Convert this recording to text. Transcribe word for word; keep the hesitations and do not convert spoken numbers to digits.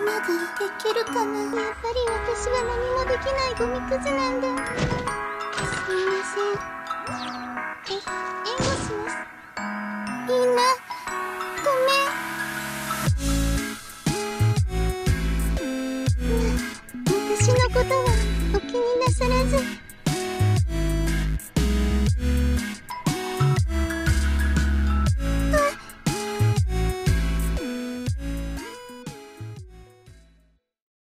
までできるかな。やっぱり私は何もできないゴミクズなんだ。すみません。